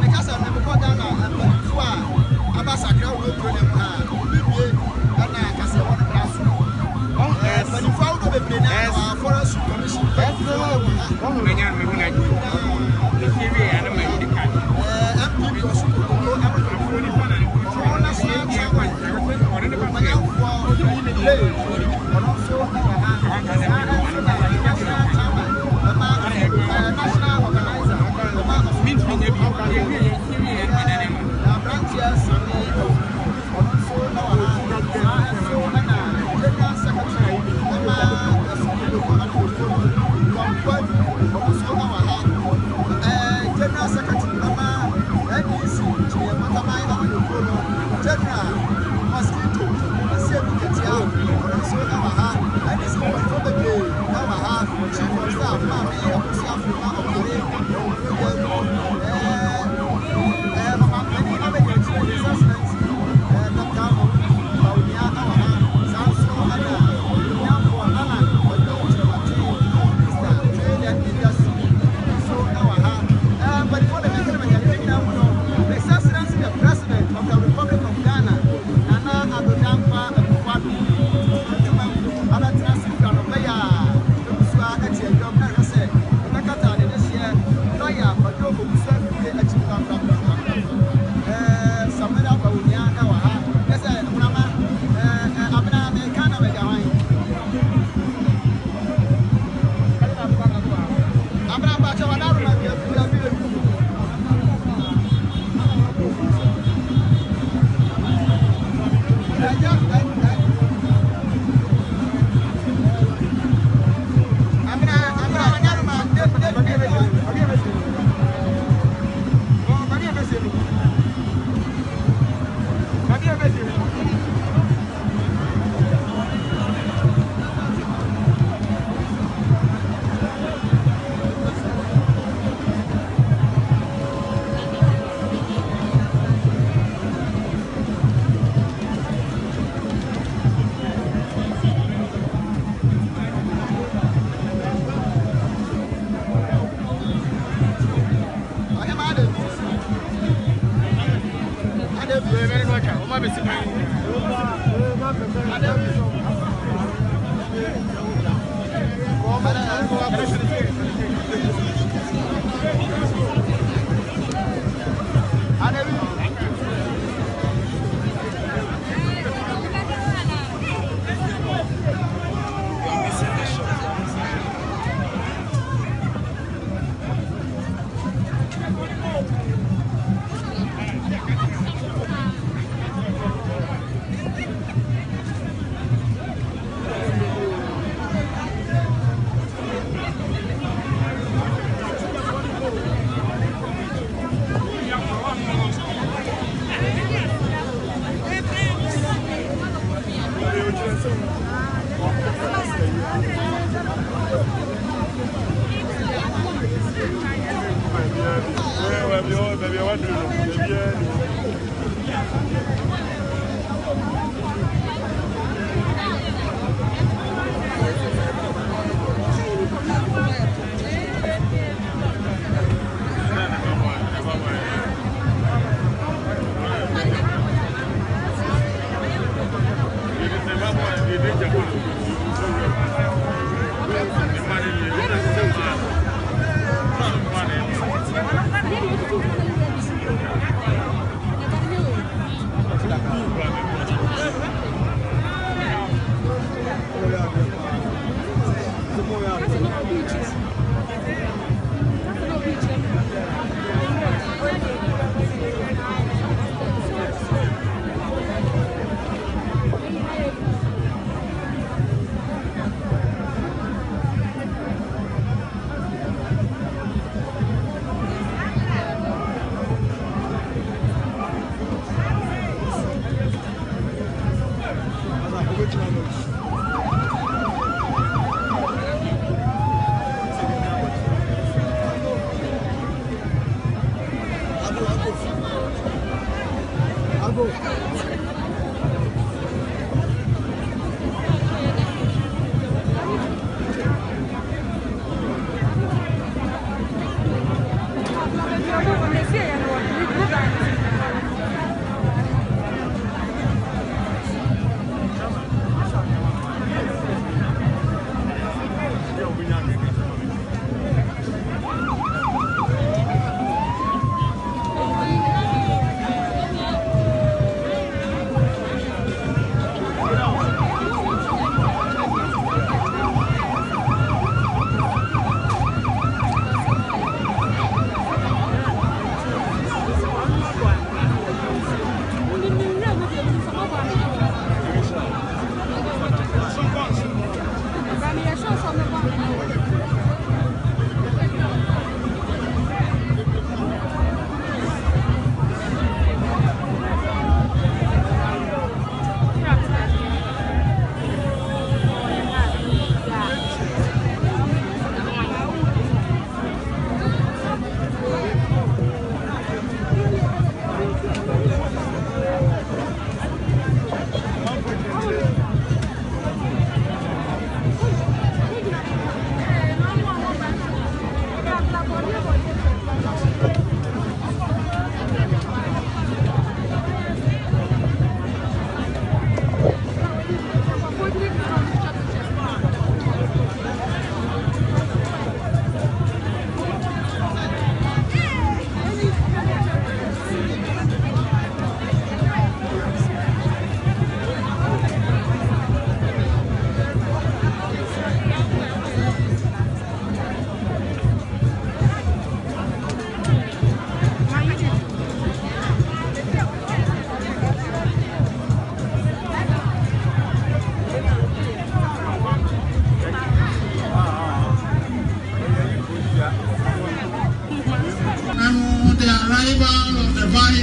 Gracias.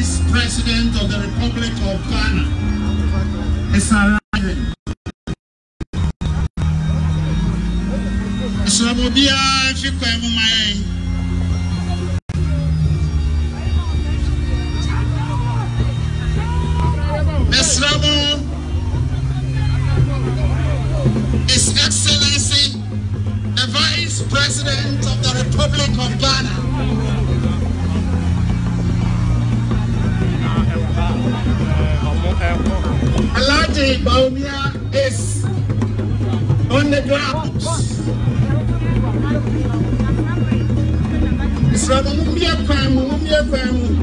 Vice President of the Republic of Ghana is arriving. So, if you come to my Miss Rabo, His Excellency, the Vice President of the Republic of Ghana. Alhaji Mumia is on the ground. Miss Rabo, Mumia Kamu, Mumia Kamu.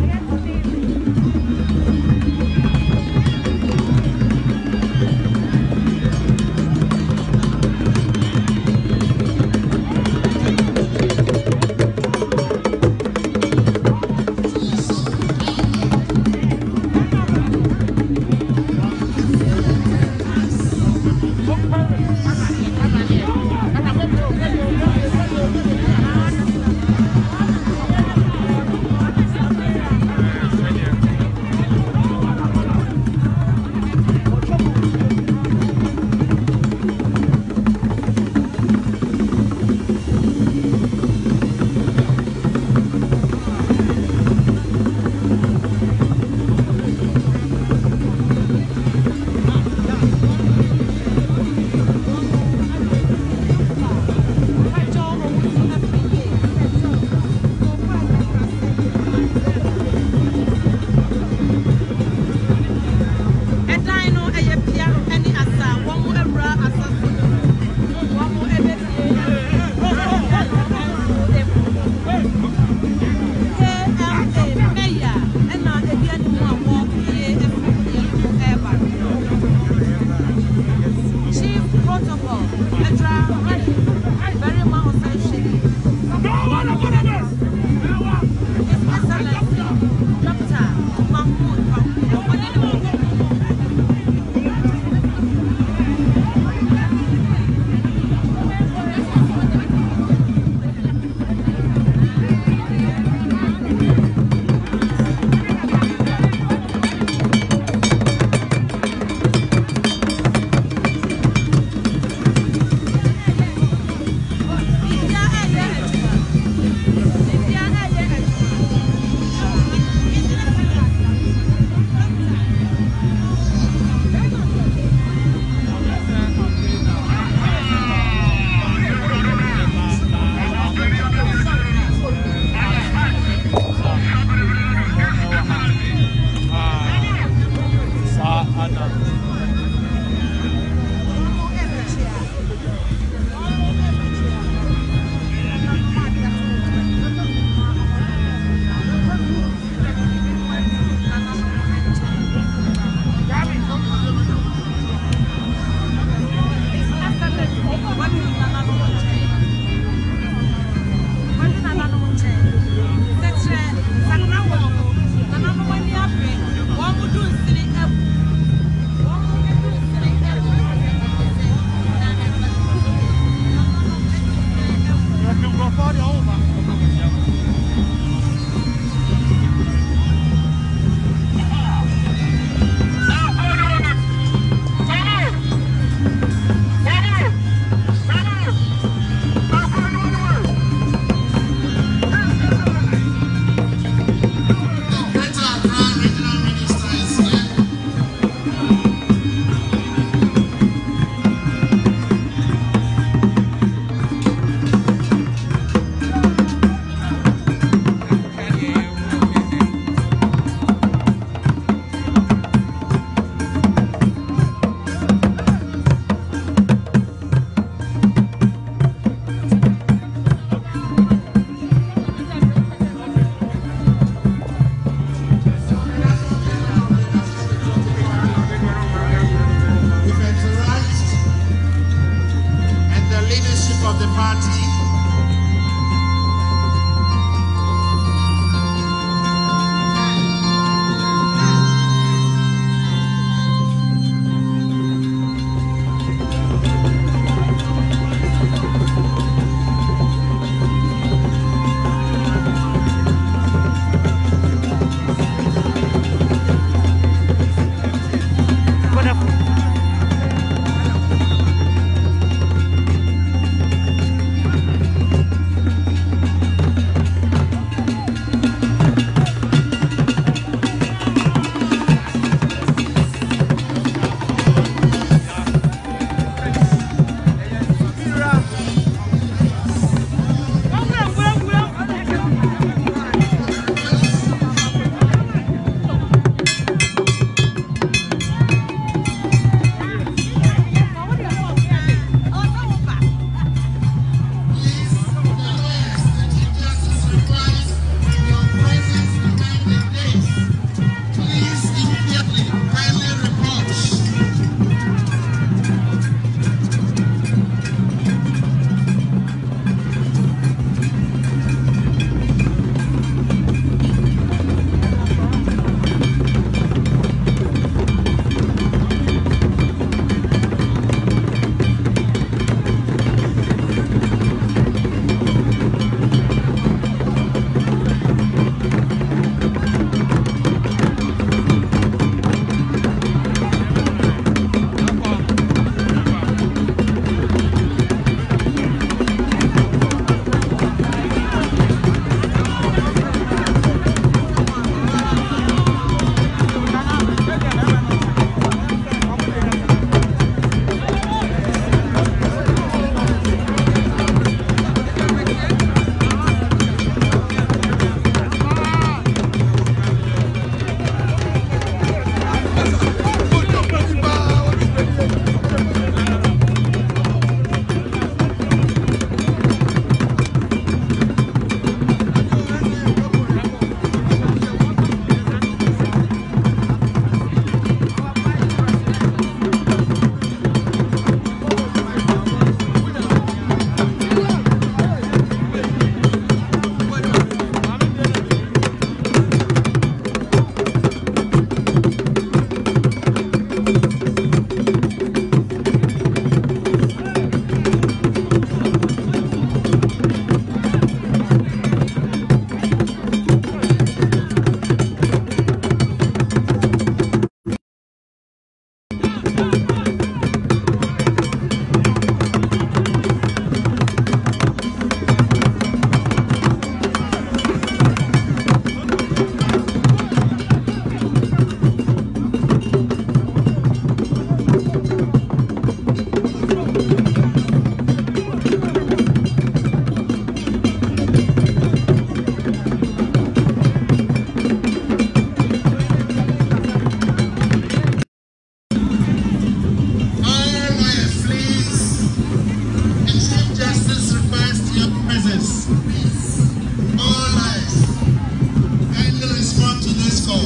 soul.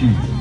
Thank you.